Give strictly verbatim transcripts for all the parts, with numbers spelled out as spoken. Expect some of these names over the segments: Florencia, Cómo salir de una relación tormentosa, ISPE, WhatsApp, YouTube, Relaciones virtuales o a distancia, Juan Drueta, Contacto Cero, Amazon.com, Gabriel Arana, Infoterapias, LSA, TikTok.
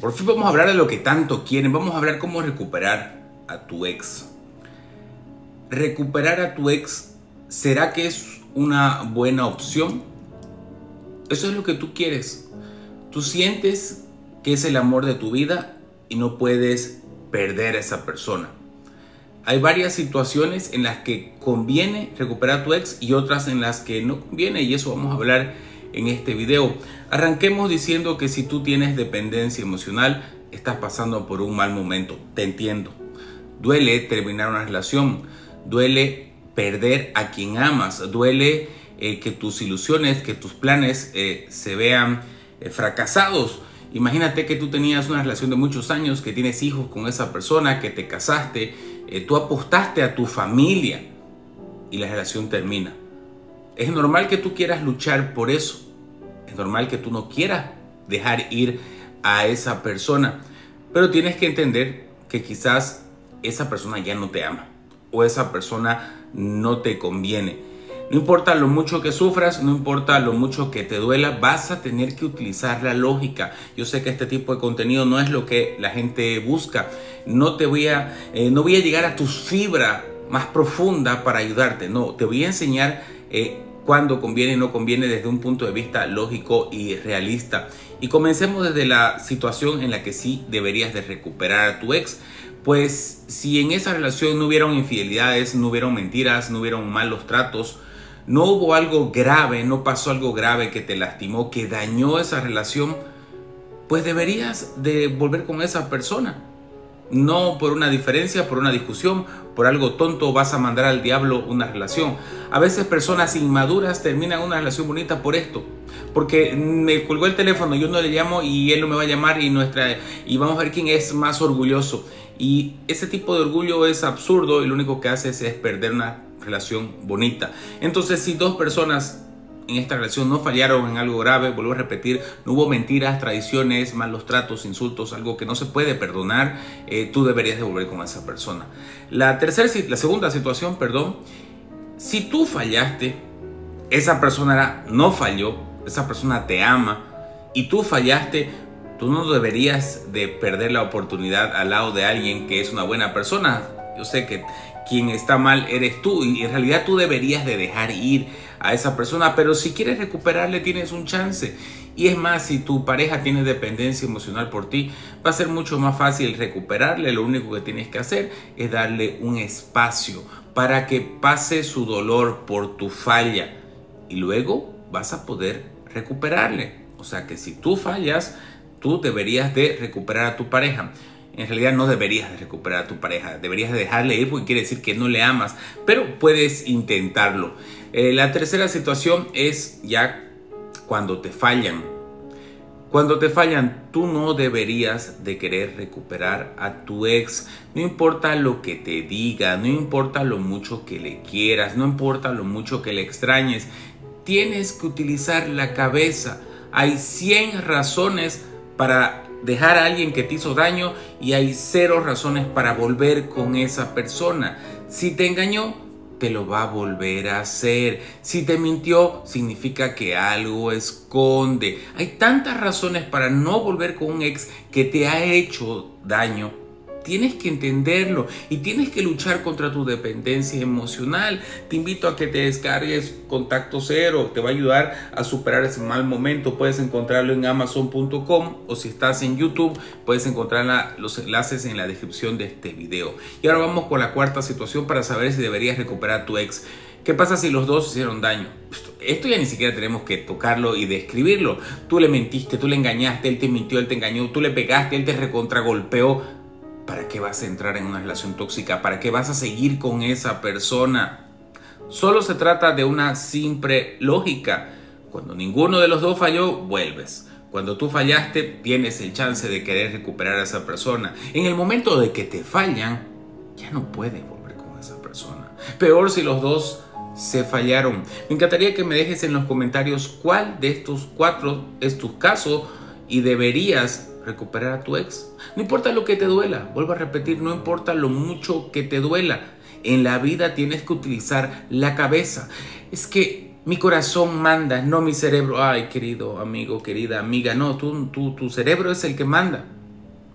Por fin vamos a hablar de lo que tanto quieren. Vamos a hablar cómo recuperar a tu ex. Recuperar a tu ex, ¿será que es una buena opción? Eso es lo que tú quieres. Tú sientes que es el amor de tu vida y no puedes perder a esa persona. Hay varias situaciones en las que conviene recuperar a tu ex y otras en las que no conviene, y eso vamos a hablar en este video. Arranquemos diciendo que si tú tienes dependencia emocional, estás pasando por un mal momento. Te entiendo. Duele terminar una relación, duele perder a quien amas, duele eh, que tus ilusiones, que tus planes eh, se vean eh, fracasados. Imagínate que tú tenías una relación de muchos años, que tienes hijos con esa persona, que te casaste, eh, tú apostaste a tu familia y la relación termina. Es normal que tú quieras luchar por eso. Es normal que tú no quieras dejar ir a esa persona. Pero tienes que entender que quizás esa persona ya no te ama o esa persona no te conviene. No importa lo mucho que sufras, no importa lo mucho que te duela, vas a tener que utilizar la lógica. Yo sé que este tipo de contenido no es lo que la gente busca. No te voy a, eh, no voy a llegar a tus fibras más profundas para ayudarte. No, te voy a enseñar eh, cuándo conviene y no conviene desde un punto de vista lógico y realista. Y comencemos desde la situación en la que sí deberías de recuperar a tu ex. Pues si en esa relación no hubieron infidelidades, no hubieron mentiras, no hubieron malos tratos, no hubo algo grave, no pasó algo grave que te lastimó, que dañó esa relación, pues deberías de volver con esa persona. No por una diferencia, por una discusión, por algo tonto vas a mandar al diablo una relación. A veces personas inmaduras terminan una relación bonita por esto. Porque me colgó el teléfono, yo no le llamo y él no me va a llamar y, nuestra, y vamos a ver quién es más orgulloso. Y ese tipo de orgullo es absurdo y lo único que haces es perder una relación bonita. Entonces, si dos personas en esta relación no fallaron en algo grave, vuelvo a repetir, no hubo mentiras, traiciones, malos tratos, insultos, algo que no se puede perdonar, eh, tú deberías de volver con esa persona. La, tercera, la segunda situación, perdón, si tú fallaste, esa persona no falló, esa persona te ama y tú fallaste, tú no deberías de perder la oportunidad al lado de alguien que es una buena persona. Yo sé que quien está mal eres tú y en realidad tú deberías de dejar ir a esa persona, pero si quieres recuperarle tienes un chance. Y es más, si tu pareja tiene dependencia emocional por ti, va a ser mucho más fácil recuperarle. Lo único que tienes que hacer es darle un espacio para que pase su dolor por tu falla y luego vas a poder recuperarle. O sea que si tú fallas, tú deberías de recuperar a tu pareja. En realidad no deberías de recuperar a tu pareja. Deberías de dejarle ir porque quiere decir que no le amas. Pero puedes intentarlo. Eh, la tercera situación es ya cuando te fallan. Cuando te fallan, tú no deberías de querer recuperar a tu ex. No importa lo que te diga. No importa lo mucho que le quieras. No importa lo mucho que le extrañes. Tienes que utilizar la cabeza. Hay cien razones para dejar a alguien que te hizo daño y hay cero razones para volver con esa persona. Si te engañó, te lo va a volver a hacer. Si te mintió, significa que algo esconde. Hay tantas razones para no volver con un ex que te ha hecho daño. Tienes que entenderlo y tienes que luchar contra tu dependencia emocional. Te invito a que te descargues Contacto Cero. Te va a ayudar a superar ese mal momento. Puedes encontrarlo en Amazon punto com o si estás en YouTube, puedes encontrar la, los enlaces en la descripción de este video. Y ahora vamos con la cuarta situación para saber si deberías recuperar a tu ex. ¿Qué pasa si los dos hicieron daño? Esto ya ni siquiera tenemos que tocarlo y describirlo. Tú le mentiste, tú le engañaste, él te mintió, él te engañó, tú le pegaste, él te recontragolpeó. ¿Para qué vas a entrar en una relación tóxica? ¿Para qué vas a seguir con esa persona? Solo se trata de una simple lógica. Cuando ninguno de los dos falló, vuelves. Cuando tú fallaste, tienes el chance de querer recuperar a esa persona. En el momento de que te fallan, ya no puedes volver con esa persona. Peor si los dos se fallaron. Me encantaría que me dejes en los comentarios cuál de estos cuatro es tu caso y deberías recuperar a tu ex. No importa lo que te duela, vuelvo a repetir, no importa lo mucho que te duela, en la vida tienes que utilizar la cabeza. Es que mi corazón manda, no mi cerebro. Ay, querido amigo, querida amiga, no, tú, tú, tu cerebro es el que manda.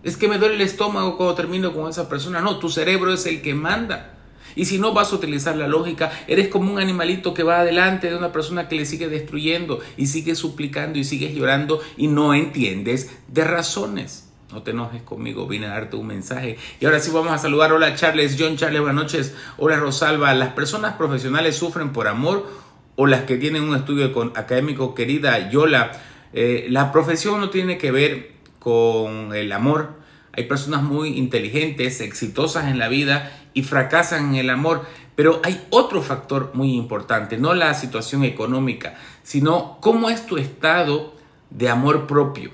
Es que me duele el estómago cuando termino con esa persona. No, tu cerebro es el que manda. Y si no vas a utilizar la lógica, eres como un animalito que va adelante de una persona que le sigue destruyendo y sigue suplicando y sigues llorando y no entiendes de razones. No te enojes conmigo, vine a darte un mensaje. Y ahora sí vamos a saludar. Hola Charles, John Charles, buenas noches. Hola Rosalba. ¿Las personas profesionales sufren por amor o las que tienen un estudio académico? Querida Yola, eh, la profesión no tiene que ver con el amor. Hay personas muy inteligentes, exitosas en la vida y fracasan en el amor. Pero hay otro factor muy importante, no la situación económica, sino cómo es tu estado de amor propio.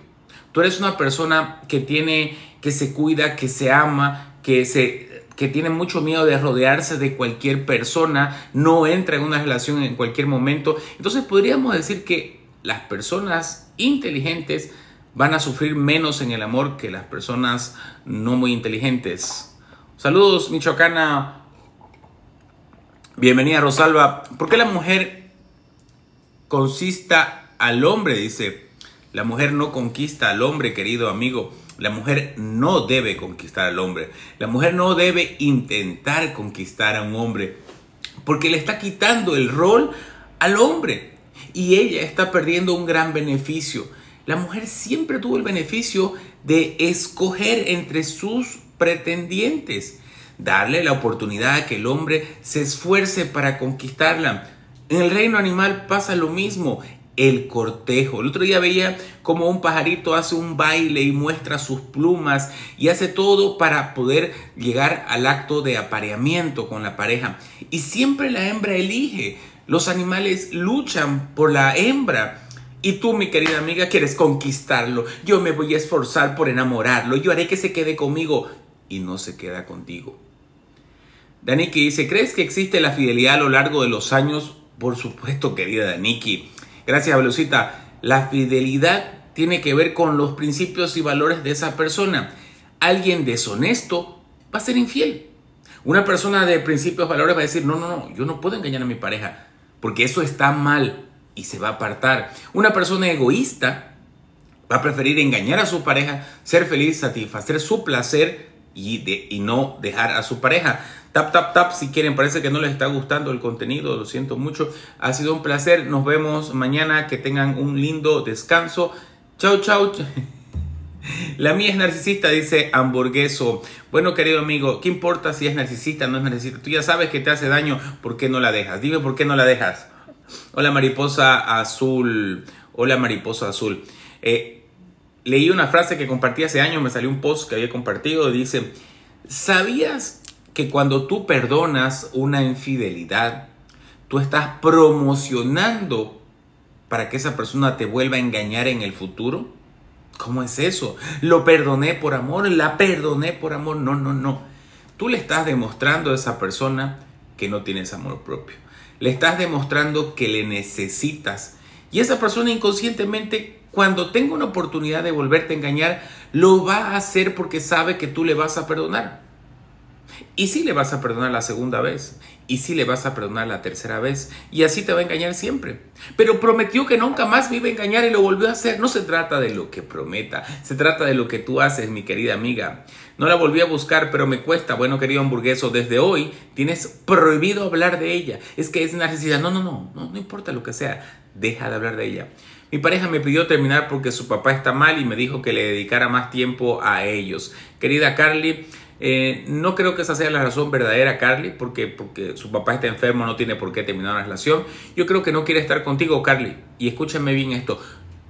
Tú eres una persona que tiene, que se cuida, que se ama, que se... que tiene mucho miedo de rodearse de cualquier persona, no entra en una relación en cualquier momento. Entonces podríamos decir que las personas inteligentes van a sufrir menos en el amor que las personas no muy inteligentes. Saludos, Michoacana. Bienvenida, Rosalba. ¿Por qué la mujer conquista al hombre? Dice, la mujer no conquista al hombre, querido amigo. La mujer no debe conquistar al hombre. La mujer no debe intentar conquistar a un hombre porque le está quitando el rol al hombre y ella está perdiendo un gran beneficio. La mujer siempre tuvo el beneficio de escoger entre sus pretendientes, darle la oportunidad a que el hombre se esfuerce para conquistarla. En el reino animal pasa lo mismo. El cortejo. El otro día veía como un pajarito hace un baile y muestra sus plumas y hace todo para poder llegar al acto de apareamiento con la pareja. Y siempre la hembra elige. Los animales luchan por la hembra. Y tú, mi querida amiga, quieres conquistarlo. Yo me voy a esforzar por enamorarlo. Yo haré que se quede conmigo. Y no se queda contigo. Daniki dice, ¿crees que existe la fidelidad a lo largo de los años? Por supuesto, querida Daniki. Gracias, Belucita. La fidelidad tiene que ver con los principios y valores de esa persona. Alguien deshonesto va a ser infiel. Una persona de principios y valores va a decir, no, no, no, yo no puedo engañar a mi pareja porque eso está mal y se va a apartar. Una persona egoísta va a preferir engañar a su pareja, ser feliz, satisfacer su placer y, de, y no dejar a su pareja. Tap, tap, tap, si quieren, parece que no les está gustando el contenido, lo siento mucho. Ha sido un placer, nos vemos mañana, que tengan un lindo descanso. Chau, chau. La mía es narcisista, dice hamburgueso. Bueno, querido amigo, ¿qué importa si es narcisista o no es narcisista? Tú ya sabes que te hace daño, ¿por qué no la dejas? Dime por qué no la dejas. Hola, mariposa azul. Hola, mariposa azul. Eh, leí una frase que compartí hace años, me salió un post que había compartido, dice, ¿sabías que cuando tú perdonas una infidelidad, tú estás promocionando para que esa persona te vuelva a engañar en el futuro? ¿Cómo es eso? Lo perdoné por amor, la perdoné por amor. No, no, no. Tú le estás demostrando a esa persona que no tienes amor propio. Le estás demostrando que le necesitas. Y esa persona inconscientemente, cuando tenga una oportunidad de volverte a engañar, lo va a hacer porque sabe que tú le vas a perdonar. Y sí le vas a perdonar la segunda vez. Y sí le vas a perdonar la tercera vez. Y así te va a engañar siempre. Pero prometió que nunca más me iba a engañar y lo volvió a hacer. No se trata de lo que prometa. Se trata de lo que tú haces, mi querida amiga. No la volví a buscar, pero me cuesta. Bueno, querido hamburgueso, desde hoy tienes prohibido hablar de ella. Es que es narcisista. No, no, no. No, no importa lo que sea. Deja de hablar de ella. Mi pareja me pidió terminar porque su papá está mal y me dijo que le dedicara más tiempo a ellos. Querida Carly, Eh, no creo que esa sea la razón verdadera, Carly, porque, porque su papá está enfermo, no tiene por qué terminar una relación. Yo creo que no quiere estar contigo, Carly. Y escúchame bien esto,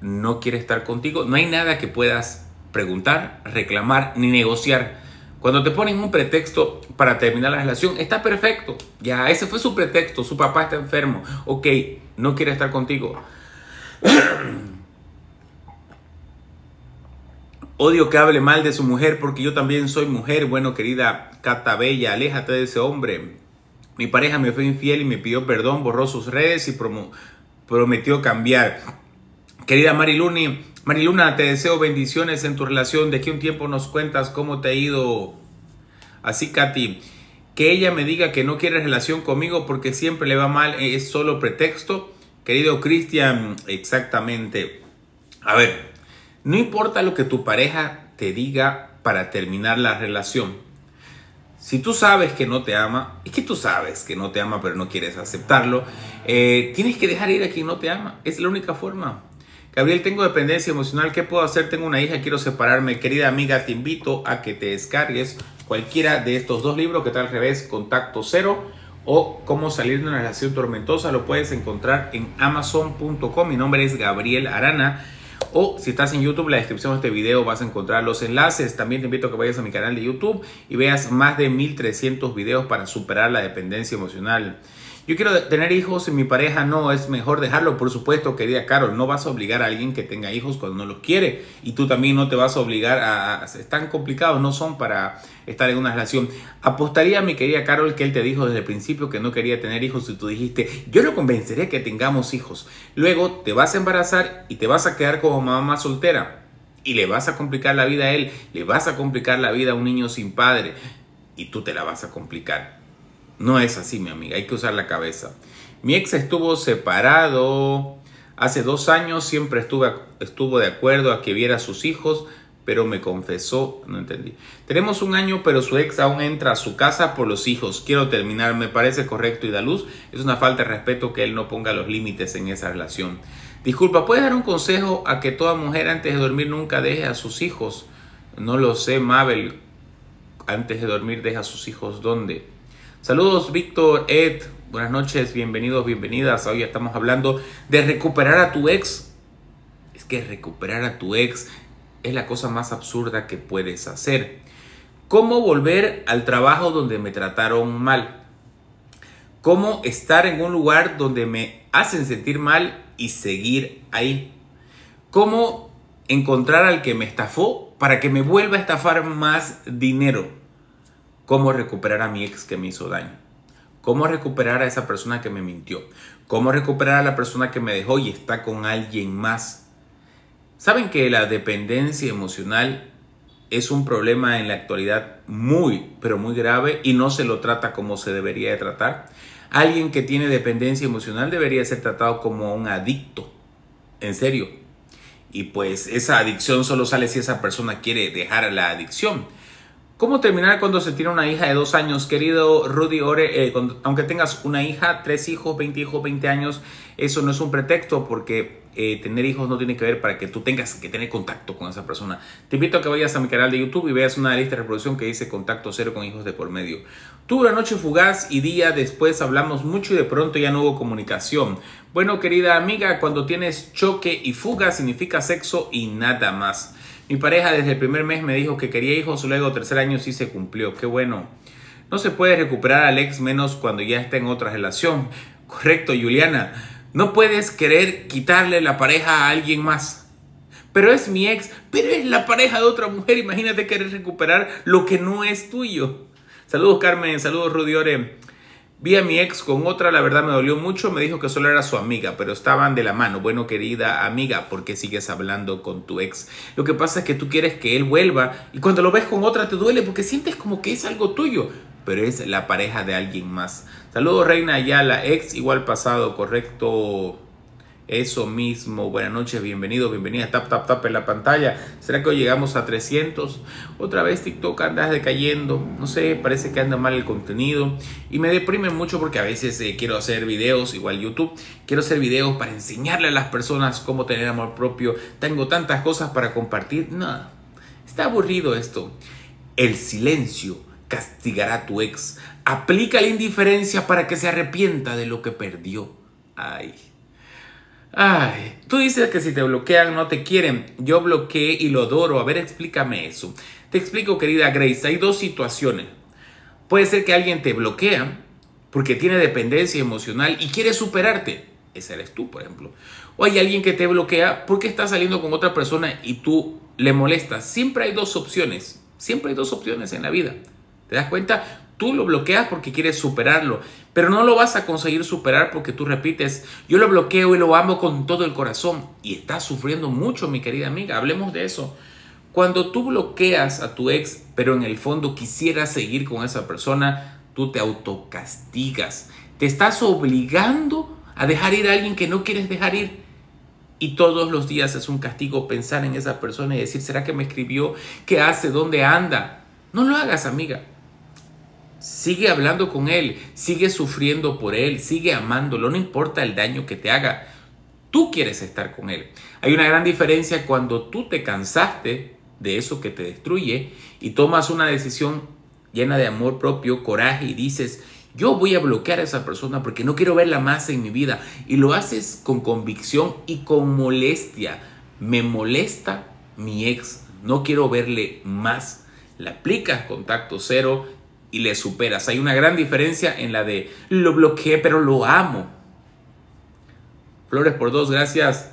no quiere estar contigo. No hay nada que puedas preguntar, reclamar ni negociar. Cuando te ponen un pretexto para terminar la relación, está perfecto. Ya, ese fue su pretexto, su papá está enfermo. Ok, no quiere estar contigo. Odio que hable mal de su mujer porque yo también soy mujer. Bueno, querida Catabella, aléjate de ese hombre. Mi pareja me fue infiel y me pidió perdón, borró sus redes y prometió cambiar. Querida Mariluni, Mariluna, te deseo bendiciones en tu relación. De aquí a un tiempo nos cuentas cómo te ha ido. Así, Katy, que ella me diga que no quiere relación conmigo porque siempre le va mal, es solo pretexto. Querido Cristian, exactamente. A ver. No importa lo que tu pareja te diga para terminar la relación. Si tú sabes que no te ama, es que tú sabes que no te ama pero no quieres aceptarlo, eh, tienes que dejar ir a quien no te ama. Es la única forma. Gabriel, tengo dependencia emocional. ¿Qué puedo hacer? Tengo una hija, quiero separarme. Querida amiga, te invito a que te descargues cualquiera de estos dos libros que está al revés, Contacto Cero o Cómo salir de una relación tormentosa. Lo puedes encontrar en Amazon punto com. Mi nombre es Gabriel Arana. O si estás en YouTube, en la descripción de este video vas a encontrar los enlaces. También te invito a que vayas a mi canal de YouTube y veas más de mil trescientos videos para superar la dependencia emocional. Yo quiero tener hijos y mi pareja no, es mejor dejarlo. Por supuesto, querida Carol, no vas a obligar a alguien que tenga hijos cuando no los quiere. Y tú también no te vas a obligar a... Están complicados, no son para estar en una relación. Apostaría, mi querida Carol, que él te dijo desde el principio que no quería tener hijos y tú dijiste, yo lo convenceré que tengamos hijos. Luego te vas a embarazar y te vas a quedar como mamá soltera. Y le vas a complicar la vida a él, le vas a complicar la vida a un niño sin padre. Y tú te la vas a complicar. No es así, mi amiga. Hay que usar la cabeza. Mi ex estuvo separado hace dos años. Siempre estuve, estuvo de acuerdo a que viera a sus hijos, pero me confesó. No entendí. Tenemos un año, pero su ex aún entra a su casa por los hijos. Quiero terminar. Me parece correcto y da luz. Es una falta de respeto que él no ponga los límites en esa relación. Disculpa, ¿puedes dar un consejo a que toda mujer antes de dormir nunca deje a sus hijos? No lo sé, Mabel. Antes de dormir deja a sus hijos, ¿dónde? Saludos, Víctor, Ed, buenas noches, bienvenidos, bienvenidas. Hoy estamos hablando de recuperar a tu ex. Es que recuperar a tu ex es la cosa más absurda que puedes hacer. ¿Cómo volver al trabajo donde me trataron mal? ¿Cómo estar en un lugar donde me hacen sentir mal y seguir ahí? ¿Cómo encontrar al que me estafó para que me vuelva a estafar más dinero? ¿Cómo recuperar a mi ex que me hizo daño? ¿Cómo recuperar a esa persona que me mintió? ¿Cómo recuperar a la persona que me dejó y está con alguien más? ¿Saben que la dependencia emocional es un problema en la actualidad muy, pero muy grave y no se lo trata como se debería de tratar? Alguien que tiene dependencia emocional debería ser tratado como un adicto. En serio. Y pues esa adicción solo sale si esa persona quiere dejar la adicción. ¿Cómo terminar cuando se tiene una hija de dos años? Querido Rudy Ore, eh, cuando, aunque tengas una hija, tres hijos, veinte hijos, veinte años, eso no es un pretexto porque eh, tener hijos no tiene que ver para que tú tengas que tener contacto con esa persona. Te invito a que vayas a mi canal de YouTube y veas una lista de reproducción que dice Contacto Cero con hijos de por medio. Tuve una noche fugaz y día después hablamos mucho y de pronto ya no hubo comunicación. Bueno, querida amiga, cuando tienes choque y fuga significa sexo y nada más. Mi pareja desde el primer mes me dijo que quería hijos, luego tercer año sí se cumplió. Qué bueno. No se puede recuperar al ex menos cuando ya está en otra relación. Correcto, Juliana. No puedes querer quitarle la pareja a alguien más. Pero es mi ex, pero es la pareja de otra mujer. Imagínate querer recuperar lo que no es tuyo. Saludos, Carmen. Saludos, Rudy Ore. Vi a mi ex con otra, la verdad me dolió mucho. Me dijo que solo era su amiga, pero estaban de la mano. Bueno, querida amiga, ¿por qué sigues hablando con tu ex? Lo que pasa es que tú quieres que él vuelva y cuando lo ves con otra te duele porque sientes como que es algo tuyo, pero es la pareja de alguien más. Saludos, Reina Ayala. Ex igual pasado, correcto. Eso mismo. Buenas noches, bienvenidos, bienvenidas. Tap, tap, tap en la pantalla. ¿Será que hoy llegamos a trescientos? Otra vez TikTok andas decayendo. No sé, parece que anda mal el contenido. Y me deprime mucho porque a veces eh, quiero hacer videos, igual YouTube. Quiero hacer videos para enseñarle a las personas cómo tener amor propio. Tengo tantas cosas para compartir. Nada. Está aburrido esto. El silencio castigará a tu ex. Aplica la indiferencia para que se arrepienta de lo que perdió. Ay... Ay, tú dices que si te bloquean no te quieren. Yo bloqueé y lo adoro. A ver, explícame eso. Te explico, querida Grace. Hay dos situaciones. Puede ser que alguien te bloquea porque tiene dependencia emocional y quiere superarte. Ese eres tú, por ejemplo. O hay alguien que te bloquea porque está saliendo con otra persona y tú le molestas. Siempre hay dos opciones. Siempre hay dos opciones en la vida. ¿Te das cuenta? Tú lo bloqueas porque quieres superarlo, pero no lo vas a conseguir superar porque tú repites, yo lo bloqueo y lo amo con todo el corazón. Y estás sufriendo mucho, mi querida amiga. Hablemos de eso. Cuando tú bloqueas a tu ex, pero en el fondo quisieras seguir con esa persona, tú te autocastigas. Te estás obligando a dejar ir a alguien que no quieres dejar ir. Y todos los días es un castigo pensar en esa persona y decir, ¿será que me escribió? ¿Qué hace? ¿Dónde anda? No lo hagas, amiga. Sigue hablando con él, sigue sufriendo por él, sigue amándolo, no importa el daño que te haga. Tú quieres estar con él. Hay una gran diferencia cuando tú te cansaste de eso que te destruye y tomas una decisión llena de amor propio, coraje y dices, yo voy a bloquear a esa persona porque no quiero verla más en mi vida. Y lo haces con convicción y con molestia. Me molesta mi ex, no quiero verle más. Le aplicas contacto cero y le superas. Hay una gran diferencia en la de lo bloqueé pero lo amo. Flores por dos, gracias.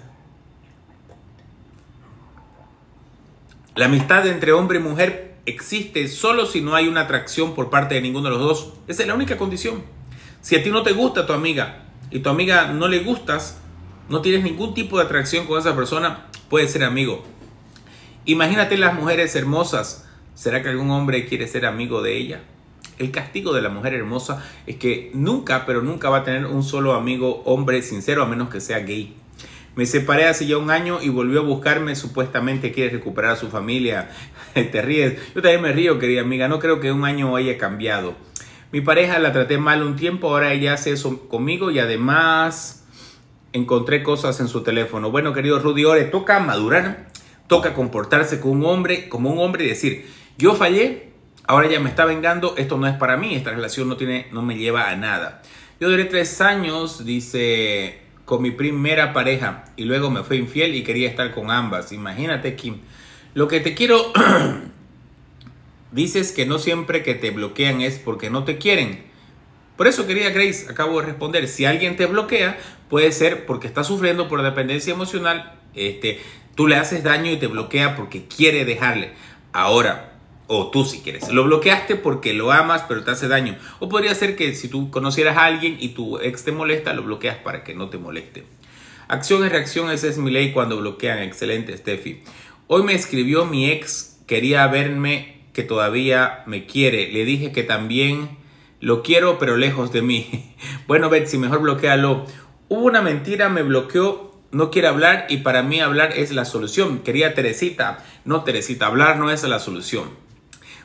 La amistad entre hombre y mujer existe solo si no hay una atracción por parte de ninguno de los dos. Esa es la única condición. Si a ti no te gusta tu amiga y tu amiga no le gustas, no tienes ningún tipo de atracción con esa persona, puedes ser amigo. Imagínate las mujeres hermosas. ¿Será que algún hombre quiere ser amigo de ella? El castigo de la mujer hermosa es que nunca, pero nunca va a tener un solo amigo hombre sincero, a menos que sea gay. Me separé hace ya un año y volvió a buscarme. Supuestamente quiere recuperar a su familia. Te ríes. Yo también me río, querida amiga. No creo que un año haya cambiado. Mi pareja la traté mal un tiempo. Ahora ella hace eso conmigo y además encontré cosas en su teléfono. Bueno, querido Rudy Ore, toca madurar. Toca comportarse como un hombre, como un hombre y decir, yo fallé. Ahora ella me está vengando. Esto no es para mí. Esta relación no, tiene, no me lleva a nada. Yo duré tres años, dice, con mi primera pareja y luego me fue infiel y quería estar con ambas. Imagínate, Kim. Lo que te quiero... Dices que no siempre que te bloquean es porque no te quieren. Por eso, querida Grace, acabo de responder. Si alguien te bloquea, puede ser porque está sufriendo por dependencia emocional. Este, tú le haces daño y te bloquea porque quiere dejarle. Ahora... O tú si quieres. Lo bloqueaste porque lo amas, pero te hace daño. O podría ser que si tú conocieras a alguien y tu ex te molesta, lo bloqueas para que no te moleste. Acción y reacción, esa es mi ley cuando bloquean. Excelente, Steffi. Hoy me escribió mi ex, quería verme, que todavía me quiere. Le dije que también lo quiero, pero lejos de mí. Bueno, Betsy, mejor bloquealo. Hubo una mentira, me bloqueó. No quiere hablar y para mí hablar es la solución. Quería Teresita. No, Teresita, hablar no es la solución.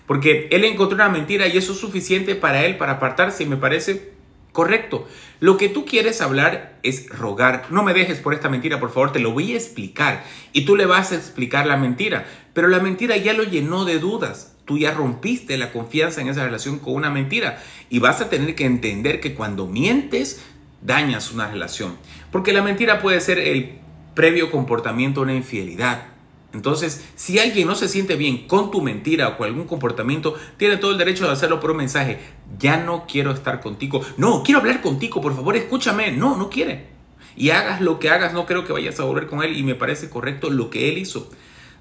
Porque él encontró una mentira y eso es suficiente para él, para apartarse, y me parece correcto. Lo que tú quieres hablar es rogar. No me dejes por esta mentira, por favor, te lo voy a explicar. Y tú le vas a explicar la mentira. Pero la mentira ya lo llenó de dudas. Tú ya rompiste la confianza en esa relación con una mentira. Y vas a tener que entender que cuando mientes, dañas una relación. Porque la mentira puede ser el previo comportamiento a una infidelidad. Entonces, si alguien no se siente bien con tu mentira o con algún comportamiento, tiene todo el derecho de hacerlo por un mensaje. Ya no quiero estar contigo. No, quiero hablar contigo. Por favor, escúchame. No, no quiere. Y hagas lo que hagas, no creo que vayas a volver con él. Y me parece correcto lo que él hizo.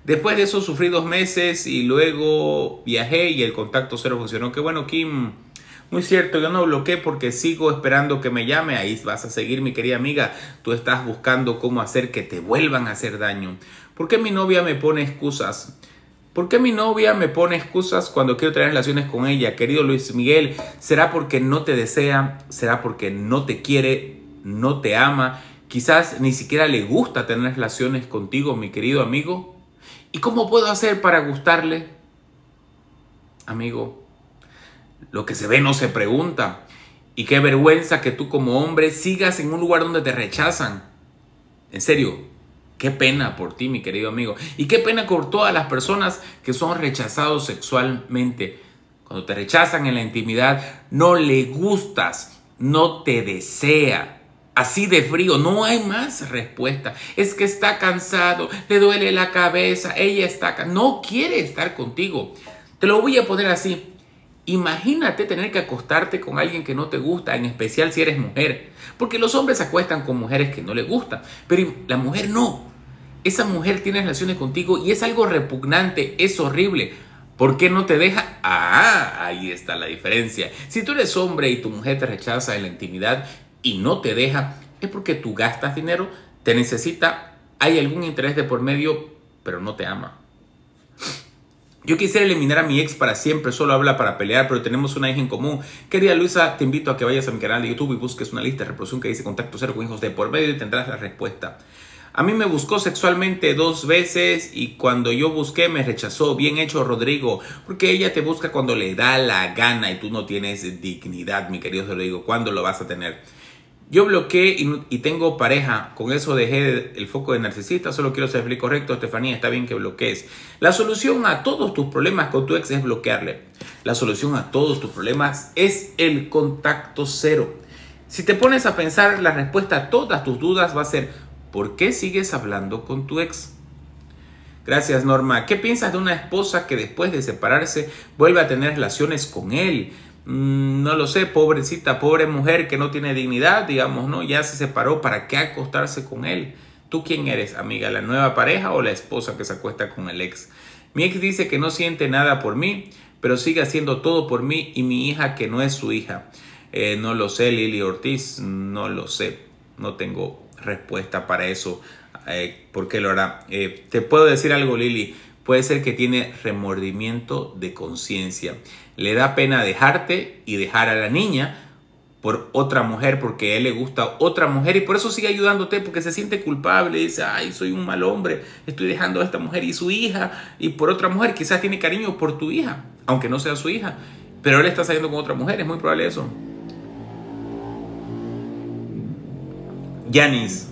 Después de eso sufrí dos meses y luego viajé y el contacto cero funcionó. Qué bueno, Kim. Muy cierto, yo no bloqueé porque sigo esperando que me llame. Ahí vas a seguir, mi querida amiga. Tú estás buscando cómo hacer que te vuelvan a hacer daño. ¿Por qué mi novia me pone excusas? ¿Por qué mi novia me pone excusas cuando quiero tener relaciones con ella? Querido Luis Miguel, ¿será porque no te desea? ¿Será porque no te quiere? ¿No te ama? Quizás ni siquiera le gusta tener relaciones contigo, mi querido amigo. ¿Y cómo puedo hacer para gustarle? Amigo, lo que se ve no se pregunta. Y qué vergüenza que tú como hombre sigas en un lugar donde te rechazan. En serio, qué pena por ti, mi querido amigo. Y qué pena por todas las personas que son rechazados sexualmente. Cuando te rechazan en la intimidad, no le gustas, no te desea. Así de frío, no hay más respuesta. Es que está cansado, le duele la cabeza, ella está cansada, no quiere estar contigo. Te lo voy a poner así. Imagínate tener que acostarte con alguien que no te gusta, en especial si eres mujer. Porque los hombres se acuestan con mujeres que no les gustan, pero la mujer no. Esa mujer tiene relaciones contigo y es algo repugnante, es horrible. ¿Por qué no te deja? Ah, ahí está la diferencia. Si tú eres hombre y tu mujer te rechaza en la intimidad y no te deja, es porque tú gastas dinero, te necesita, hay algún interés de por medio, pero no te ama. Yo quisiera eliminar a mi ex para siempre, solo habla para pelear, pero tenemos una hija en común. Querida Luisa, te invito a que vayas a mi canal de YouTube y busques una lista de reproducción que dice Contacto Cero con hijos de por medio y tendrás la respuesta. A mí me buscó sexualmente dos veces y cuando yo busqué me rechazó. Bien hecho, Rodrigo, porque ella te busca cuando le da la gana y tú no tienes dignidad, mi querido Rodrigo. ¿Cuándo lo vas a tener? Yo bloqueé y, y tengo pareja. Con eso dejé el foco de narcisista. Solo quiero ser feliz. Correcto, Estefanía. Está bien que bloquees. La solución a todos tus problemas con tu ex es bloquearle. La solución a todos tus problemas es el contacto cero. Si te pones a pensar, la respuesta a todas tus dudas va a ser: ¿por qué sigues hablando con tu ex? Gracias, Norma. ¿Qué piensas de una esposa que después de separarse vuelve a tener relaciones con él? No lo sé, pobrecita, pobre mujer que no tiene dignidad, digamos, ¿no? Ya se separó, ¿para qué acostarse con él? ¿Tú quién eres, amiga? ¿La nueva pareja o la esposa que se acuesta con el ex? Mi ex dice que no siente nada por mí, pero sigue haciendo todo por mí y mi hija que no es su hija. Eh, no lo sé, Lili Ortiz, no lo sé, no tengo respuesta para eso. Eh, ¿Por qué lo hará? Eh, te puedo decir algo, Lili. Puede ser que tiene remordimiento de conciencia. Le da pena dejarte y dejar a la niña por otra mujer, porque a él le gusta otra mujer y por eso sigue ayudándote, porque se siente culpable y dice: ay, soy un mal hombre, estoy dejando a esta mujer y su hija y por otra mujer. Quizás tiene cariño por tu hija, aunque no sea su hija, pero él está saliendo con otra mujer, es muy probable eso. Yanis,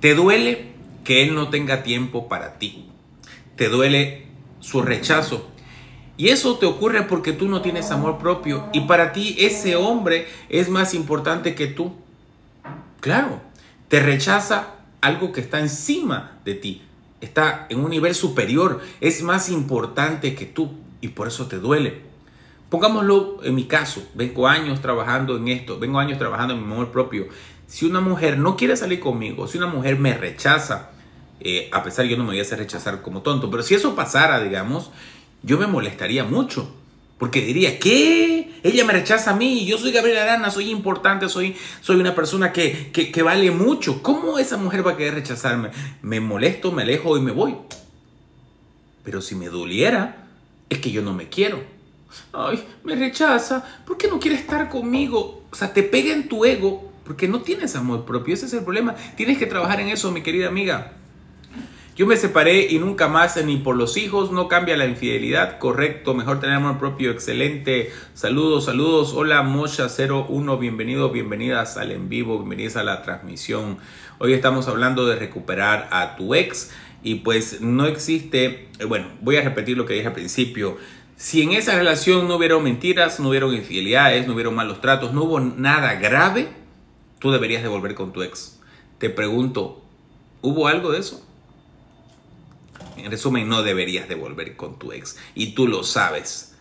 te duele que él no tenga tiempo para ti. Te duele su rechazo. Y eso te ocurre porque tú no tienes amor propio. Y para ti ese hombre es más importante que tú. Claro, te rechaza algo que está encima de ti. Está en un nivel superior. Es más importante que tú. Y por eso te duele. Pongámoslo en mi caso. Vengo años trabajando en esto. Vengo años trabajando en mi amor propio. Si una mujer no quiere salir conmigo, si una mujer me rechaza, eh, a pesar yo no me voy a hacer rechazar como tonto, pero si eso pasara, digamos, yo me molestaría mucho, porque diría: ¿qué? Ella me rechaza a mí, yo soy Gabriel Arana, soy importante, soy, soy una persona que, que, que vale mucho. ¿Cómo esa mujer va a querer rechazarme? Me molesto, me alejo y me voy. Pero si me doliera, es que yo no me quiero. Ay, me rechaza, ¿por qué no quiere estar conmigo? O sea, te pega en tu ego, porque no tienes amor propio. Ese es el problema. Tienes que trabajar en eso, mi querida amiga. Yo me separé y nunca más, ni por los hijos, no cambia la infidelidad. Correcto, mejor tener amor propio. Excelente. Saludos, saludos. Hola, Mocha cero uno. Bienvenidos, bienvenidas al en vivo. Bienvenidas a la transmisión. Hoy estamos hablando de recuperar a tu ex. Y pues no existe... Bueno, voy a repetir lo que dije al principio. Si en esa relación no hubieron mentiras, no hubieron infidelidades, no hubieron malos tratos, no hubo nada grave, tú deberías de volver con tu ex. Te pregunto, ¿hubo algo de eso? En resumen, no deberías de volver con tu ex. Y tú lo sabes.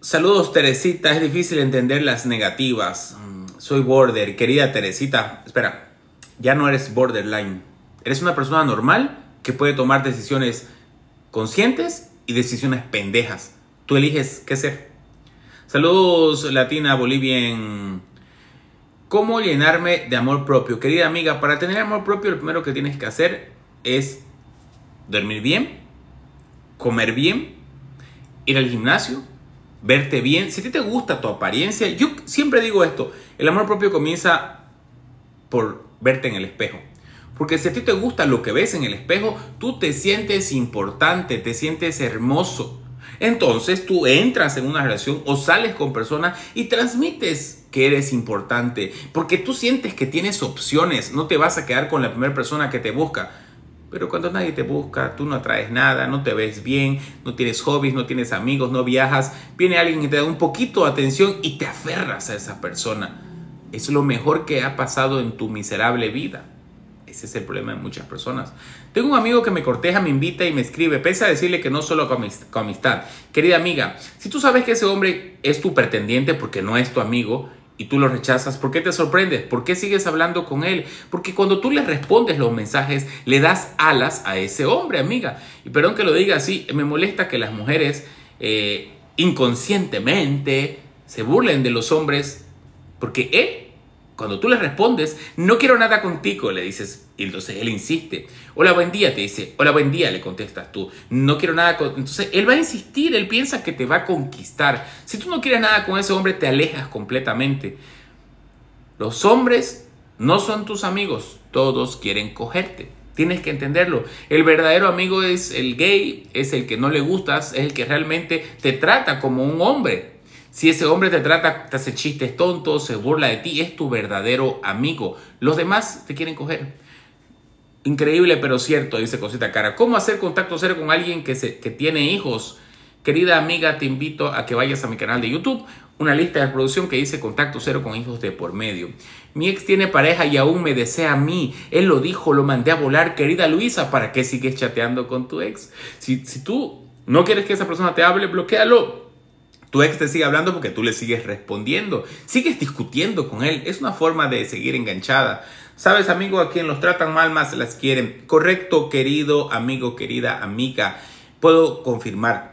Saludos, Teresita. Es difícil entender las negativas. Soy border. Querida Teresita, espera. Ya no eres borderline. Eres una persona normal que puede tomar decisiones conscientes y decisiones pendejas. Tú eliges qué ser. Saludos, Latina Bolivian. ¿Cómo llenarme de amor propio? Querida amiga, para tener amor propio, lo primero que tienes que hacer es dormir bien, comer bien, ir al gimnasio, verte bien. Si a ti te gusta tu apariencia, yo siempre digo esto, el amor propio comienza por verte en el espejo. Porque si a ti te gusta lo que ves en el espejo, tú te sientes importante, te sientes hermoso. Entonces tú entras en una relación o sales con personas y transmites que eres importante, porque tú sientes que tienes opciones. No te vas a quedar con la primera persona que te busca, pero cuando nadie te busca, tú no atraes nada, no te ves bien, no tienes hobbies, no tienes amigos, no viajas. Viene alguien y te da un poquito de atención y te aferras a esa persona. Es lo mejor que ha pasado en tu miserable vida. Ese es el problema de muchas personas. Tengo un amigo que me corteja, me invita y me escribe, pese a decirle que no solo con amistad. Querida amiga, si tú sabes que ese hombre es tu pretendiente porque no es tu amigo y tú lo rechazas, ¿por qué te sorprendes? ¿Por qué sigues hablando con él? Porque cuando tú le respondes los mensajes, le das alas a ese hombre, amiga. Y perdón que lo diga así, me molesta que las mujeres eh, inconscientemente se burlen de los hombres porque él... Cuando tú le respondes, no quiero nada contigo, le dices, y entonces él insiste. Hola, buen día, te dice. Hola, buen día, le contestas tú. No quiero nada con... Entonces él va a insistir, él piensa que te va a conquistar. Si tú no quieres nada con ese hombre, te alejas completamente. Los hombres no son tus amigos, todos quieren cogerte. Tienes que entenderlo. El verdadero amigo es el gay, es el que no le gustas, es el que realmente te trata como un hombre. Si ese hombre te trata, te hace chistes tontos, se burla de ti, es tu verdadero amigo. Los demás te quieren coger. Increíble, pero cierto, dice Cosita Cara. ¿Cómo hacer contacto cero con alguien que, se, que tiene hijos? Querida amiga, te invito a que vayas a mi canal de YouTube. Una lista de reproducción que dice contacto cero con hijos de por medio. Mi ex tiene pareja y aún me desea a mí. Él lo dijo, lo mandé a volar. Querida Luisa, ¿para qué sigues chateando con tu ex? Si, si tú no quieres que esa persona te hable, bloquéalo. Tu ex te sigue hablando porque tú le sigues respondiendo. Sigues discutiendo con él. Es una forma de seguir enganchada. Sabes, amigo, a quien los tratan mal más las quieren. Correcto, querido amigo, querida amiga. Puedo confirmar.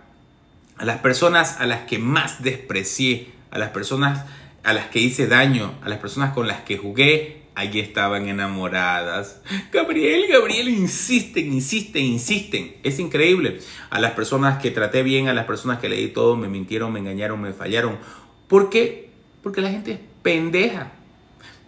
A las personas a las que más desprecié, a las personas a las que hice daño, a las personas con las que jugué, allí estaban enamoradas. Gabriel, Gabriel, insisten, insisten, insisten. Es increíble. A las personas que traté bien, a las personas que le di todo, me mintieron, me engañaron, me fallaron. ¿Por qué? Porque la gente es pendeja.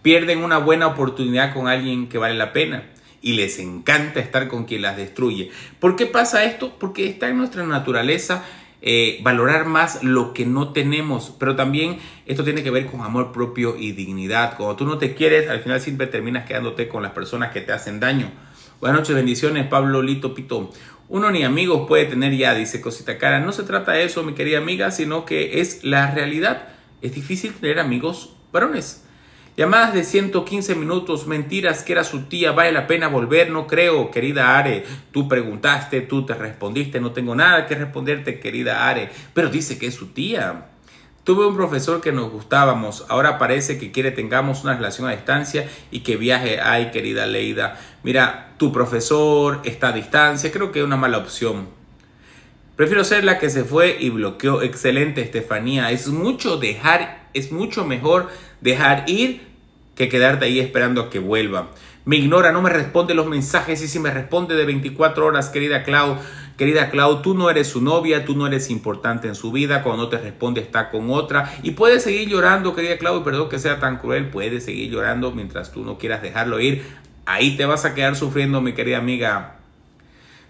Pierden una buena oportunidad con alguien que vale la pena. Y les encanta estar con quien las destruye. ¿Por qué pasa esto? Porque está en nuestra naturaleza. Eh, valorar más lo que no tenemos, pero también esto tiene que ver con amor propio y dignidad. Cuando tú no te quieres, al final siempre terminas quedándote con las personas que te hacen daño. Buenas noches, bendiciones, Pablo Lito Pitón. Uno ni amigos puede tener ya, dice Cosita Cara. No se trata de eso, mi querida amiga, sino que es la realidad. Es difícil tener amigos varones. Llamadas de ciento quince minutos, mentiras, que era su tía, vale la pena volver, no creo, querida Are. Tú preguntaste, tú te respondiste, no tengo nada que responderte, querida Are. Pero dice que es su tía. Tuve un profesor que nos gustábamos, ahora parece que quiere tengamos una relación a distancia y que viaje. Ay, querida Leida, mira, tu profesor está a distancia, creo que es una mala opción. Prefiero ser la que se fue y bloqueó. Excelente, Estefanía. Es mucho dejar, es mucho mejor dejar ir que quedarte ahí esperando a que vuelva. Me ignora, no me responde los mensajes y si me responde de veinticuatro horas, querida Clau. Querida Clau, tú no eres su novia, tú no eres importante en su vida. Cuando no te responde está con otra. Y puedes seguir llorando, querida Clau, y perdón que sea tan cruel. Puedes seguir llorando mientras tú no quieras dejarlo ir. Ahí te vas a quedar sufriendo, mi querida amiga.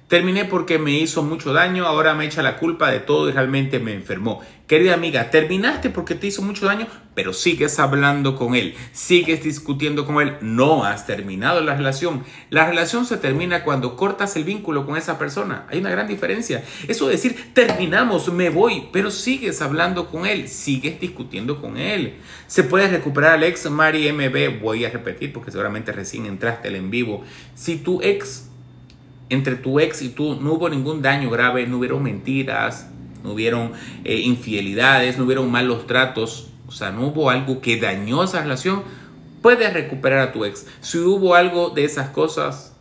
Terminé porque me hizo mucho daño, ahora me echa la culpa de todo y realmente me enfermó. Querida amiga, terminaste porque te hizo mucho daño, pero sigues hablando con él, sigues discutiendo con él. No has terminado la relación. La relación se termina cuando cortas el vínculo con esa persona. Hay una gran diferencia. Eso de decir, terminamos, me voy, pero sigues hablando con él, sigues discutiendo con él. ¿Se puede recuperar al ex? Mari M B, voy a repetir porque seguramente recién entraste al en vivo. Si tu ex... Entre tu ex y tú no hubo ningún daño grave, no hubieron mentiras, no hubieron eh, infidelidades, no hubieron malos tratos. O sea, no hubo algo que dañó esa relación. Puedes recuperar a tu ex. Si hubo algo de esas cosas,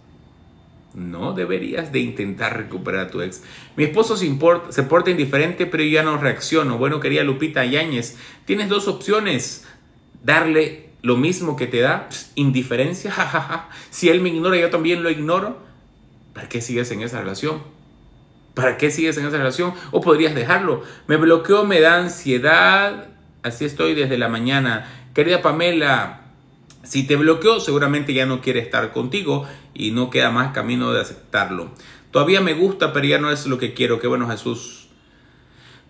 no deberías de intentar recuperar a tu ex. Mi esposo se, importa, se porta indiferente, pero yo ya no reacciono. Bueno, querida Lupita Yáñez, tienes dos opciones. Darle lo mismo que te da, indiferencia. Jajaja. Si él me ignora, yo también lo ignoro. ¿Para qué sigues en esa relación? ¿Para qué sigues en esa relación? ¿O podrías dejarlo? Me bloqueó, me da ansiedad. Así estoy desde la mañana. Querida Pamela, si te bloqueó, seguramente ya no quiere estar contigo y no queda más camino de aceptarlo. Todavía me gusta, pero ya no es lo que quiero. Qué bueno, Jesús.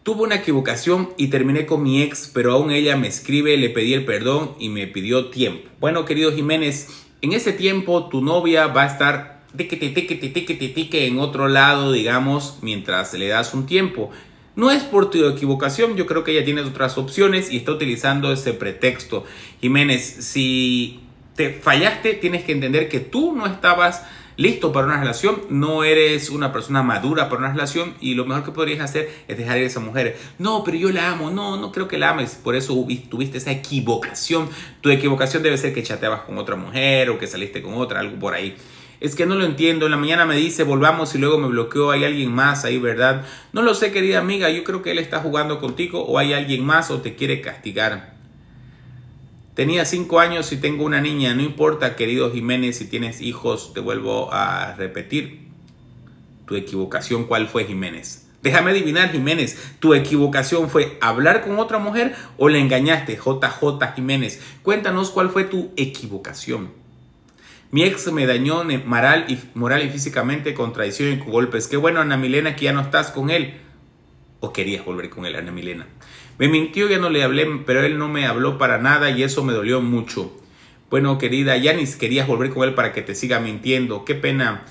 Tuve una equivocación y terminé con mi ex, pero aún ella me escribe, le pedí el perdón y me pidió tiempo. Bueno, querido Jiménez, en ese tiempo tu novia va a estar... Tiquete, tiquete, tiquete, tiquete en otro lado, digamos, mientras le das un tiempo. No es por tu equivocación, yo creo que ella tiene otras opciones y está utilizando ese pretexto. Jiménez, si te fallaste, tienes que entender que tú no estabas listo para una relación, no eres una persona madura para una relación y lo mejor que podrías hacer es dejar ir a esa mujer. No, pero yo la amo, no, no creo que la ames, por eso tuviste esa equivocación. Tu equivocación debe ser que chateabas con otra mujer o que saliste con otra, algo por ahí. Es que no lo entiendo. En la mañana me dice volvamos y luego me bloqueó. Hay alguien más ahí, ¿verdad? No lo sé, querida amiga. Yo creo que él está jugando contigo o hay alguien más o te quiere castigar. Tenía cinco años y tengo una niña. No importa, querido Jiménez, si tienes hijos, te vuelvo a repetir. Tu equivocación, ¿cuál fue, Jiménez? Déjame adivinar, Jiménez. ¿Tu equivocación fue hablar con otra mujer o le engañaste? J J Jiménez, cuéntanos cuál fue tu equivocación. Mi ex me dañó moral y, moral y físicamente con traición y con golpes. Qué bueno, Ana Milena, que ya no estás con él. O querías volver con él, Ana Milena. Me mintió, ya no le hablé, pero él no me habló para nada y eso me dolió mucho. Bueno, querida, ya ni querías volver con él para que te siga mintiendo. Qué pena.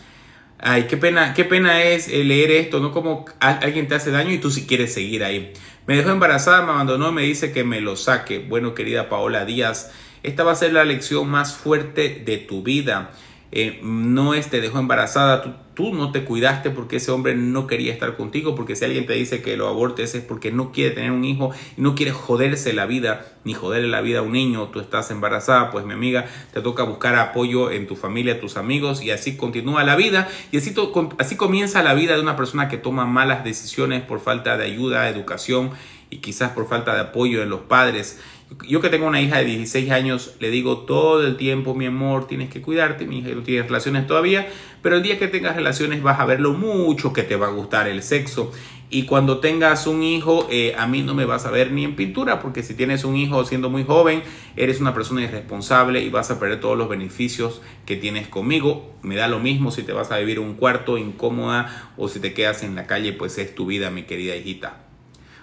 Ay, qué pena, qué pena es leer esto, ¿no? Como alguien te hace daño y tú sí quieres seguir ahí. Me dejó embarazada, me abandonó y me dice que me lo saque. Bueno, querida Paola Díaz, esta va a ser la lección más fuerte de tu vida. Eh, no es te dejó embarazada, tú, tú no te cuidaste porque ese hombre no quería estar contigo, porque si alguien te dice que lo abortes es porque no quiere tener un hijo y no quiere joderse la vida ni joderle la vida a un niño. Tú estás embarazada, pues mi amiga, te toca buscar apoyo en tu familia, tus amigos, y así continúa la vida, y así, así comienza la vida de una persona que toma malas decisiones por falta de ayuda, educación y quizás por falta de apoyo en los padres. Yo que tengo una hija de dieciséis años, le digo todo el tiempo, mi amor, tienes que cuidarte, mi hija no tiene relaciones todavía, pero el día que tengas relaciones vas a ver lo mucho que te va a gustar el sexo. Y cuando tengas un hijo, eh, a mí no me vas a ver ni en pintura, porque si tienes un hijo siendo muy joven, eres una persona irresponsable y vas a perder todos los beneficios que tienes conmigo. Me da lo mismo si te vas a vivir un cuarto incómoda o si te quedas en la calle, pues es tu vida, mi querida hijita.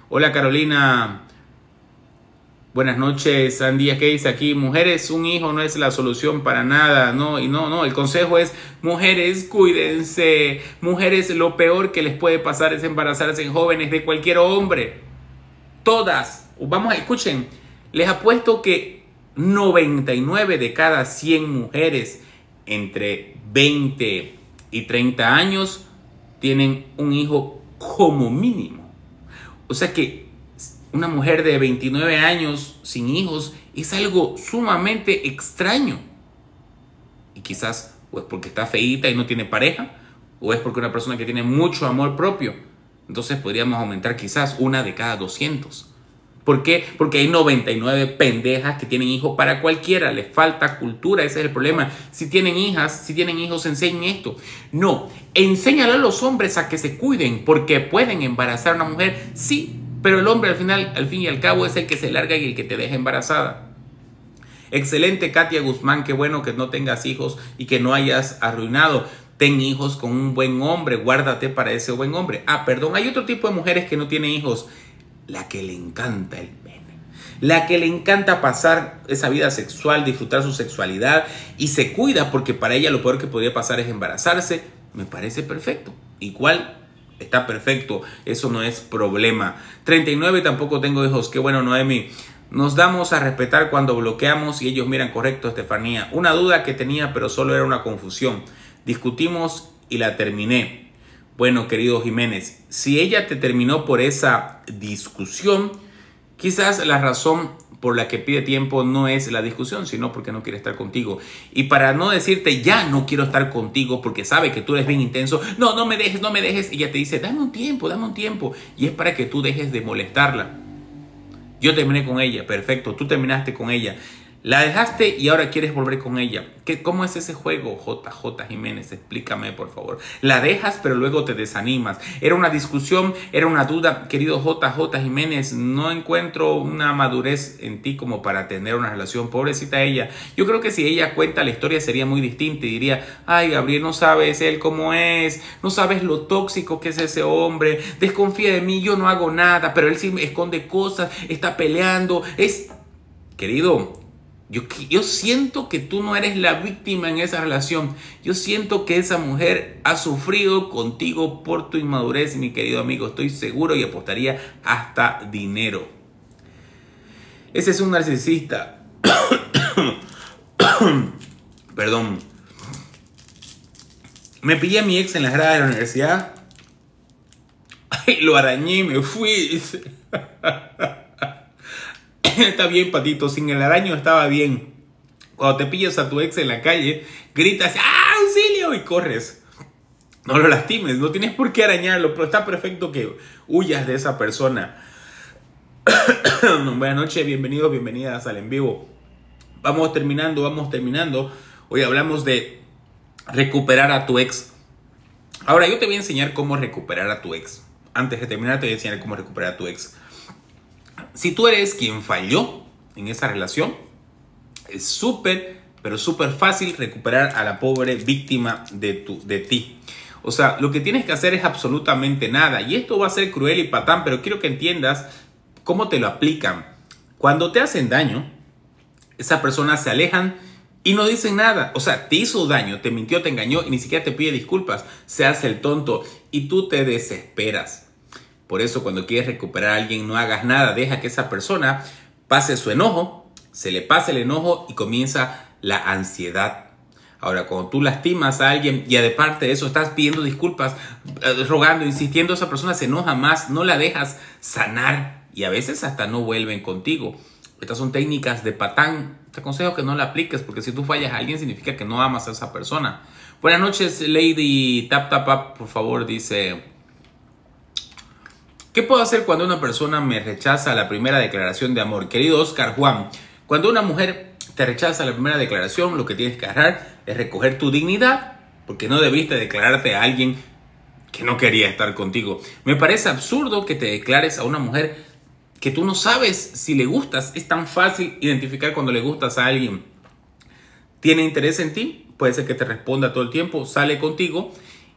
Hola Carolina, buenas noches. Andy, ¿qué dice aquí? Mujeres, un hijo no es la solución para nada, no, y no, no, el consejo es, mujeres, cuídense, mujeres, lo peor que les puede pasar es embarazarse en jóvenes de cualquier hombre, todas, vamos, escuchen, les apuesto que noventa y nueve de cada cien mujeres entre veinte y treinta años tienen un hijo como mínimo. O sea que una mujer de veintinueve años sin hijos es algo sumamente extraño. Y quizás o es porque está feíta y no tiene pareja, o es porque una persona que tiene mucho amor propio. Entonces podríamos aumentar quizás una de cada doscientos. ¿Por qué? Porque hay noventa y nueve pendejas que tienen hijos para cualquiera. Les falta cultura, ese es el problema. Si tienen hijas, si tienen hijos, enseñen esto. No, enséñale a los hombres a que se cuiden, porque pueden embarazar a una mujer. Sí, pero el hombre al final, al fin y al cabo, es el que se larga y el que te deja embarazada. Excelente, Katia Guzmán. Qué bueno que no tengas hijos y que no hayas arruinado. Ten hijos con un buen hombre. Guárdate para ese buen hombre. Ah, perdón, hay otro tipo de mujeres que no tienen hijos. La que le encanta el pene, la que le encanta pasar esa vida sexual, disfrutar su sexualidad y se cuida porque para ella lo peor que podría pasar es embarazarse. Me parece perfecto. Igual está perfecto, eso no es problema. treinta y nueve, tampoco tengo hijos. Qué bueno, Noemi. Nos damos a respetar cuando bloqueamos y ellos miran. Correcto, Estefanía. Una duda que tenía, pero solo era una confusión. Discutimos y la terminé. Bueno, querido Jiménez, si ella te terminó por esa discusión, quizás la razón por la que pide tiempo no es la discusión, sino porque no quiere estar contigo. Y para no decirte, ya no quiero estar contigo porque sabe que tú eres bien intenso, no, no me dejes, no me dejes, ella te dice, dame un tiempo, dame un tiempo. Y es para que tú dejes de molestarla. Yo terminé con ella, perfecto, tú terminaste con ella. La dejaste y ahora quieres volver con ella. ¿Qué, ¿Cómo es ese juego, J J Jiménez? Explícame, por favor. La dejas, pero luego te desanimas. Era una discusión, era una duda. Querido J J Jiménez, no encuentro una madurez en ti como para tener una relación. Pobrecita ella. Yo creo que si ella cuenta la historia sería muy distinta y diría, ay, Gabriel, no sabes él cómo es, no sabes lo tóxico que es ese hombre, desconfía de mí, yo no hago nada, pero él sí me esconde cosas, está peleando. Es... Querido... Yo, yo siento que tú no eres la víctima en esa relación. Yo siento que esa mujer ha sufrido contigo por tu inmadurez, mi querido amigo. Estoy seguro y apostaría hasta dinero. Ese es un narcisista. Perdón. Me pillé a mi ex en las gradas de la universidad. Ay, lo arañé y me fui. Está bien, Patito, sin el araño estaba bien. Cuando te pillas a tu ex en la calle, gritas, ¡ah, auxilio! Y corres. No lo lastimes, no tienes por qué arañarlo, pero está perfecto que huyas de esa persona. Buenas noches, bienvenidos, bienvenidas al en vivo. Vamos terminando, vamos terminando. Hoy hablamos de recuperar a tu ex. Ahora, yo te voy a enseñar cómo recuperar a tu ex. Antes de terminar, te voy a enseñar cómo recuperar a tu ex. Si tú eres quien falló en esa relación, es súper, pero súper fácil recuperar a la pobre víctima de, tu, de ti. O sea, lo que tienes que hacer es absolutamente nada. Y esto va a ser cruel y patán, pero quiero que entiendas cómo te lo aplican. Cuando te hacen daño, esas personas se alejan y no dicen nada. O sea, te hizo daño, te mintió, te engañó y ni siquiera te pide disculpas. Se hace el tonto y tú te desesperas. Por eso cuando quieres recuperar a alguien, no hagas nada. Deja que esa persona pase su enojo, se le pasa el enojo y comienza la ansiedad. Ahora, cuando tú lastimas a alguien y aparte de eso estás pidiendo disculpas, rogando, insistiendo, esa persona se enoja más, no la dejas sanar y a veces hasta no vuelven contigo. Estas son técnicas de patán. Te aconsejo que no la apliques porque si tú fallas a alguien significa que no amas a esa persona. Buenas noches, Lady Tap Tap Up, por favor, dice: ¿qué puedo hacer cuando una persona me rechaza la primera declaración de amor? Querido Oscar Juan, cuando una mujer te rechaza la primera declaración, lo que tienes que hacer es recoger tu dignidad, porque no debiste declararte a alguien que no quería estar contigo. Me parece absurdo que te declares a una mujer que tú no sabes si le gustas. Es tan fácil identificar cuando le gustas a alguien. ¿Tiene interés en ti? Puede ser que te responda todo el tiempo, sale contigo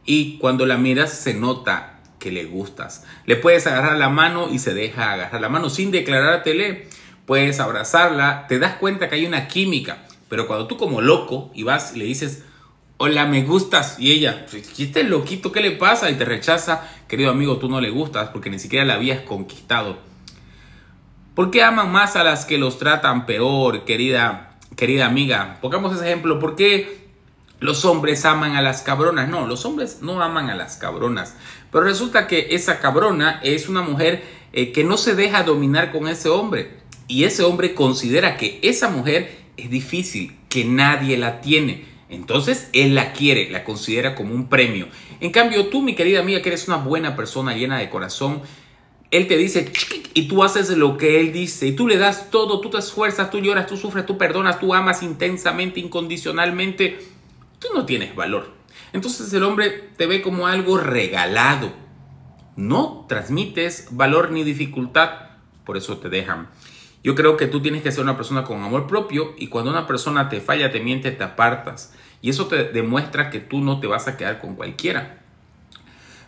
y cuando la miras se nota que le gustas. Le puedes agarrar la mano y se deja agarrar la mano sin declarártele. Puedes abrazarla, te das cuenta que hay una química, pero cuando tú como loco y vas y le dices, hola, me gustas, y ella, este loquito, ¿qué le pasa? Y te rechaza, querido amigo, tú no le gustas porque ni siquiera la habías conquistado. ¿Por qué aman más a las que los tratan peor, querida, querida amiga? Pongamos ese ejemplo, ¿por qué los hombres aman a las cabronas? No, los hombres no aman a las cabronas, pero resulta que esa cabrona es una mujer eh, que no se deja dominar con ese hombre. Y ese hombre considera que esa mujer es difícil, que nadie la tiene. Entonces él la quiere, la considera como un premio. En cambio tú, mi querida amiga, que eres una buena persona llena de corazón, él te dice y tú haces lo que él dice. Y tú le das todo, tú te esfuerzas, tú lloras, tú sufres, tú perdonas, tú amas intensamente, incondicionalmente. Tú no tienes valor. Entonces el hombre te ve como algo regalado. No transmites valor ni dificultad, por eso te dejan. Yo creo que tú tienes que ser una persona con amor propio y cuando una persona te falla, te miente, te apartas. Y eso te demuestra que tú no te vas a quedar con cualquiera.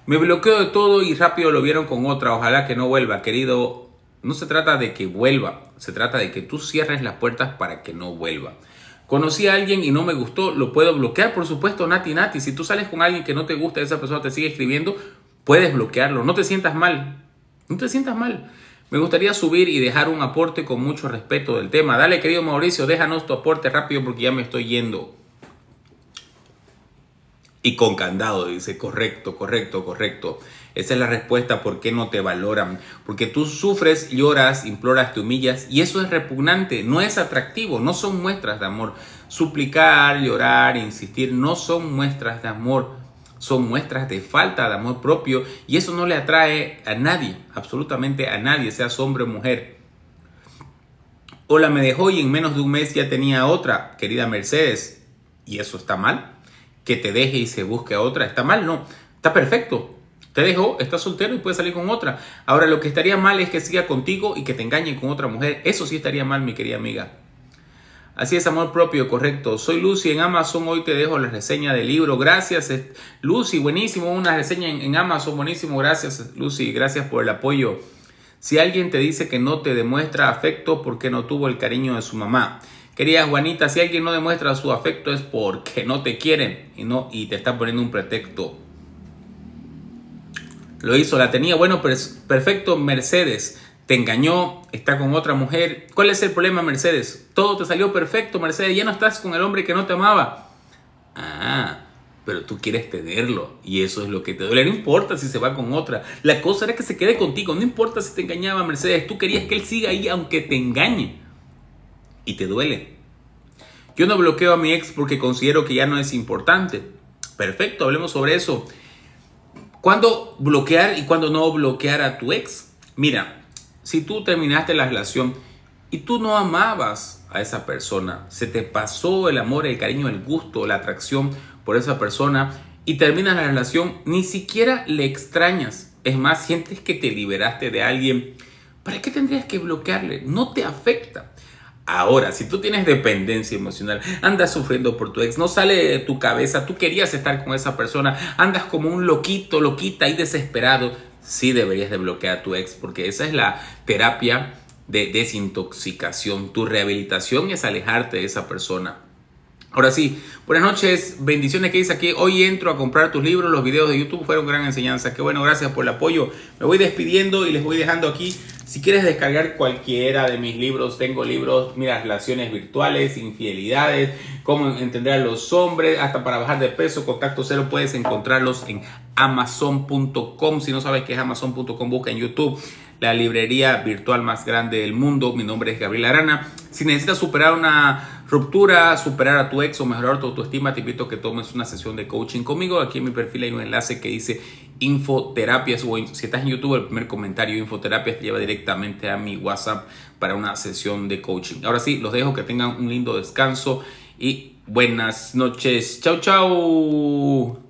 Me bloqueó de todo y rápido lo vieron con otra. Ojalá que no vuelva, querido. No se trata de que vuelva, se trata de que tú cierres las puertas para que no vuelva. Conocí a alguien y no me gustó, lo puedo bloquear, por supuesto, Nati Nati. Si tú sales con alguien que no te gusta y esa persona te sigue escribiendo, puedes bloquearlo. No te sientas mal, no te sientas mal. Me gustaría subir y dejar un aporte con mucho respeto del tema. Dale, querido Mauricio, déjanos tu aporte rápido porque ya me estoy yendo. Y con candado, dice, correcto, correcto, correcto. Esa es la respuesta, ¿por qué no te valoran? Porque tú sufres, lloras, imploras, te humillas y eso es repugnante, no es atractivo, no son muestras de amor. Suplicar, llorar, insistir, no son muestras de amor. Son muestras de falta de amor propio y eso no le atrae a nadie, absolutamente a nadie, seas hombre o mujer. Hola, me dejó y en menos de un mes ya tenía otra, querida Mercedes. ¿Y eso está mal? Que te deje y se busque a otra, ¿está mal? No, está perfecto. Te dejó, está soltero y puede salir con otra. Ahora, lo que estaría mal es que siga contigo y que te engañe con otra mujer. Eso sí estaría mal, mi querida amiga. Así es, amor propio, correcto. Soy Lucy en Amazon, hoy te dejo la reseña del libro. Gracias, Lucy, buenísimo, una reseña en, en Amazon, buenísimo. Gracias, Lucy, gracias por el apoyo. Si alguien te dice que no te demuestra afecto porque no tuvo el cariño de su mamá. Querida Juanita, si alguien no demuestra su afecto es porque no te quieren y, no, y te están poniendo un pretexto. Lo hizo, la tenía, bueno, perfecto, Mercedes. Te engañó, está con otra mujer. ¿Cuál es el problema, Mercedes? Todo te salió perfecto, Mercedes. Ya no estás con el hombre que no te amaba. Ah, pero tú quieres tenerlo. Y eso es lo que te duele. No importa si se va con otra. La cosa era que se quede contigo. No importa si te engañaba, Mercedes. Tú querías que él siga ahí aunque te engañe. Y te duele. Yo no bloqueo a mi ex porque considero que ya no es importante. Perfecto, hablemos sobre eso. ¿Cuándo bloquear y cuándo no bloquear a tu ex? Mira. Si tú terminaste la relación y tú no amabas a esa persona, se te pasó el amor, el cariño, el gusto, la atracción por esa persona y terminas la relación, ni siquiera le extrañas. Es más, sientes que te liberaste de alguien. ¿Para qué tendrías que bloquearle? No te afecta. Ahora, si tú tienes dependencia emocional, andas sufriendo por tu ex, no sale de tu cabeza, tú querías estar con esa persona, andas como un loquito, loquita y desesperado, sí deberías de bloquear a tu ex, porque esa es la terapia de desintoxicación. Tu rehabilitación es alejarte de esa persona. Ahora sí, buenas noches, bendiciones. Que dice aquí, hoy entro a comprar tus libros, los videos de YouTube fueron gran enseñanza. Qué bueno, gracias por el apoyo. Me voy despidiendo y les voy dejando aquí. Si quieres descargar cualquiera de mis libros, tengo libros, mira, relaciones virtuales, infidelidades, cómo entender a los hombres, hasta para bajar de peso, Contacto Cero, puedes encontrarlos en Amazon punto com. Si no sabes qué es Amazon punto com, busca en YouTube, la librería virtual más grande del mundo. Mi nombre es Gabriel Arana. Si necesitas superar una ruptura, superar a tu ex o mejorar tu autoestima, te invito a que tomes una sesión de coaching conmigo. Aquí en mi perfil hay un enlace que dice Infoterapias, o si estás en YouTube, el primer comentario Infoterapias te lleva directamente a mi WhatsApp para una sesión de coaching. Ahora sí, los dejo, que tengan un lindo descanso y buenas noches. Chau, chau.